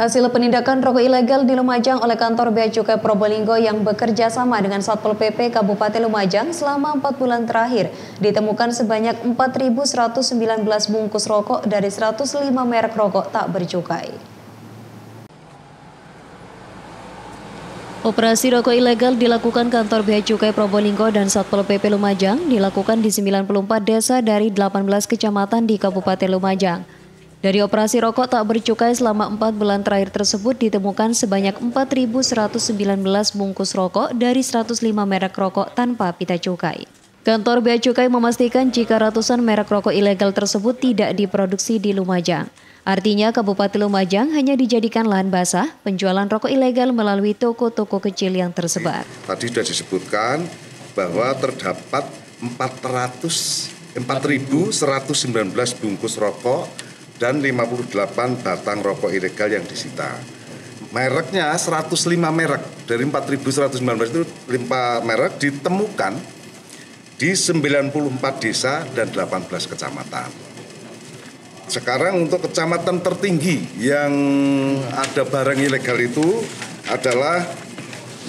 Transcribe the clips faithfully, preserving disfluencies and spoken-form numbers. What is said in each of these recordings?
Hasil penindakan rokok ilegal di Lumajang oleh kantor Bea Cukai Probolinggo yang bekerja sama dengan Satpol P P Kabupaten Lumajang selama empat bulan terakhir ditemukan sebanyak empat ribu seratus sembilan belas bungkus rokok dari seratus lima merek rokok tak bercukai. Operasi rokok ilegal dilakukan kantor Bea Cukai Probolinggo dan Satpol P P Lumajang dilakukan di sembilan puluh empat desa dari delapan belas kecamatan di Kabupaten Lumajang. Dari operasi rokok tak bercukai selama empat bulan terakhir tersebut ditemukan sebanyak empat ribu seratus sembilan belas bungkus rokok dari seratus lima merek rokok tanpa pita cukai. Kantor Bea Cukai memastikan jika ratusan merek rokok ilegal tersebut tidak diproduksi di Lumajang. Artinya Kabupaten Lumajang hanya dijadikan lahan basah penjualan rokok ilegal melalui toko-toko kecil yang tersebar. Tadi sudah disebutkan bahwa terdapat empat ribu seratus sembilan belas bungkus rokok dan lima puluh delapan batang rokok ilegal yang disita. Mereknya seratus lima merek, dari empat ribu seratus sembilan belas itu lima merek ditemukan di sembilan puluh empat desa dan delapan belas kecamatan. Sekarang untuk kecamatan tertinggi yang ada barang ilegal itu adalah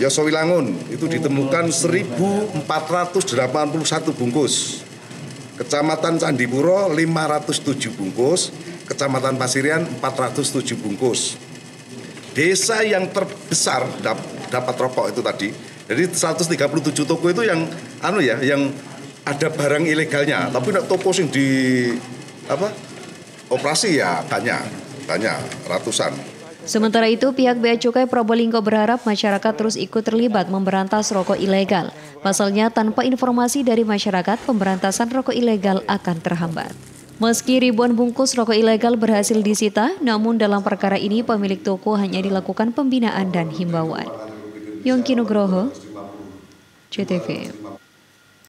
Yosowilangun, itu ditemukan seribu empat ratus delapan puluh satu bungkus. Kecamatan Candipuro lima ratus tujuh bungkus, Kecamatan Pasirian empat ratus tujuh bungkus. Desa yang terbesar dapat rokok itu tadi. Jadi seratus tiga puluh tujuh toko itu yang anu ya, yang ada barang ilegalnya. Hmm. Tapi toko sing di apa? Operasi ya banyak, banyak ratusan. Sementara itu pihak Bea Cukai Probolinggo berharap masyarakat terus ikut terlibat memberantas rokok ilegal. Pasalnya tanpa informasi dari masyarakat pemberantasan rokok ilegal akan terhambat. Meski ribuan bungkus rokok ilegal berhasil disita, namun dalam perkara ini pemilik toko hanya dilakukan pembinaan dan himbauan. Yongki Nugroho, J T V.